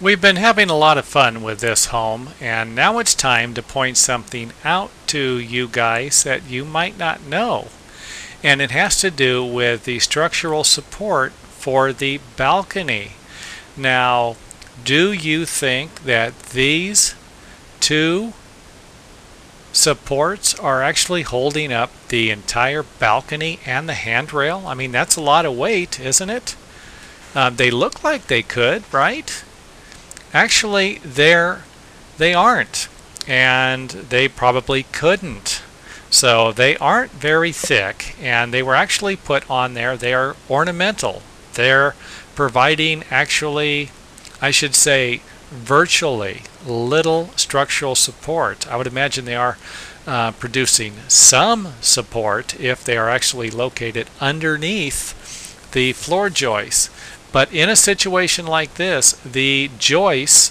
We've been having a lot of fun with this home, and now it's time to point something out to you guys that you might not know. And it has to do with the structural support for the balcony. Now, do you think that these two supports are actually holding up the entire balcony and the handrail? I mean, that's a lot of weight, isn't it? They look like they could, right? Actually, they aren't, and they probably couldn't. So they aren't very thick, and they were actually put on there. They are ornamental. They're providing, actually, I should say, virtually little structural support. I would imagine they are producing some support if they are actually located underneath the floor joists. But in a situation like this, the joists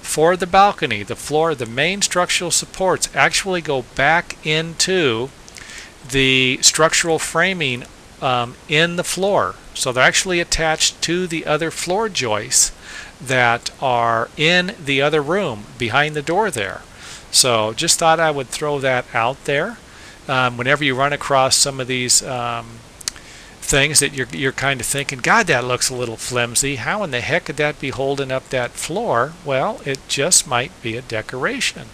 for the balcony, the floor, the main structural supports actually go back into the structural framing in the floor. So they're actually attached to the other floor joists that are in the other room behind the door there. So just thought I would throw that out there. Whenever you run across some of these things that you're kind of thinking, God, that looks a little flimsy. How in the heck could that be holding up that floor? Well, it just might be a decoration.